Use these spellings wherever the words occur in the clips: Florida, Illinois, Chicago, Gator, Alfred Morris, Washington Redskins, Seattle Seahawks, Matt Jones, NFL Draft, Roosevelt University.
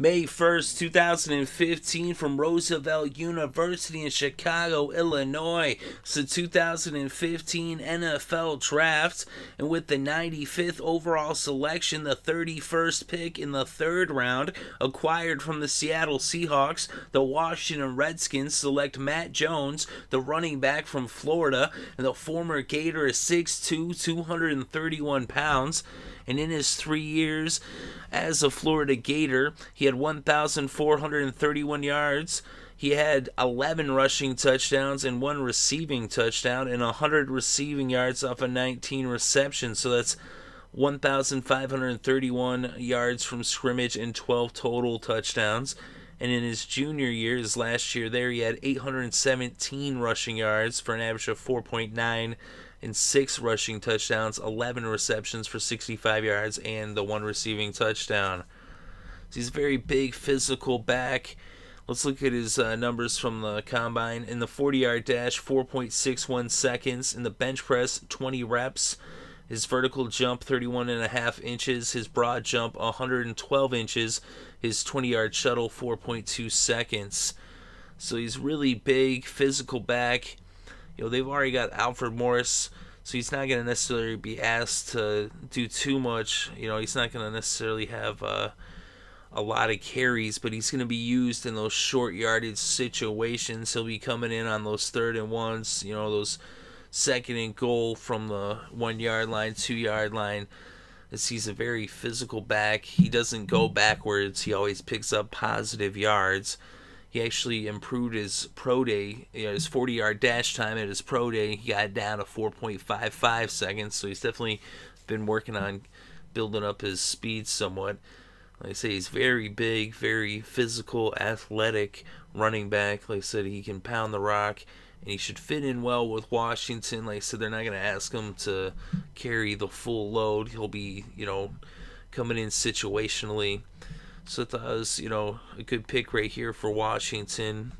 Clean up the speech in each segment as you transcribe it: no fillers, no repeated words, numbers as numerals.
May 1st, 2015 from Roosevelt University in Chicago, Illinois. It's the 2015 NFL Draft, and with the 95th overall selection, the 31st pick in the third round, acquired from the Seattle Seahawks, the Washington Redskins select Matt Jones, the running back from Florida, and the former Gator is 6'2", 231 pounds, and in his 3 years as a Florida Gator, he had 1,431 yards, he had 11 rushing touchdowns and 1 receiving touchdown and 100 receiving yards off of 19 receptions, so that's 1,531 yards from scrimmage and 12 total touchdowns. And in his junior year, his last year there, he had 817 rushing yards for an average of 4.9 and 6 rushing touchdowns, 11 receptions for 65 yards, and the 1 receiving touchdown. So he's a very big, physical back. Let's look at his numbers from the combine. In the 40-yard dash, 4.61 seconds. In the bench press, 20 reps. His vertical jump, 31.5 inches. His broad jump, 112 inches. His 20-yard shuttle, 4.2 seconds. So he's really big, physical back. You know, they've already got Alfred Morris, so he's not going to necessarily be asked to do too much. You know, he's not going to necessarily have a lot of carries, but he's going to be used in those short yardage situations. He'll be coming in on those 3rd and 1s, you know, those 2nd and goal from the 1-yard line, 2-yard line. He's a very physical back. He doesn't go backwards. He always picks up positive yards. He actually improved his pro day, you know, his 40-yard dash time at his pro day. He got down to 4.55 seconds, so he's definitely been working on building up his speed somewhat. Like I say, he's very big, very physical, athletic running back. Like I said, he can pound the rock, and he should fit in well with Washington. Like I said, they're not going to ask him to carry the full load. He'll be, you know, coming in situationally. So I thought it was, you know, a good pick right here for Washington.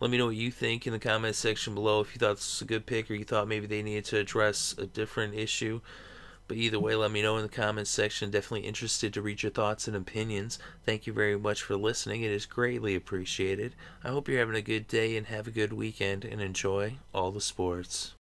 Let me know what you think in the comment section below, if you thought this was a good pick or you thought maybe they needed to address a different issue. But either way, let me know in the comments section. Definitely interested to read your thoughts and opinions. Thank you very much for listening. It is greatly appreciated. I hope you're having a good day and have a good weekend and enjoy all the sports.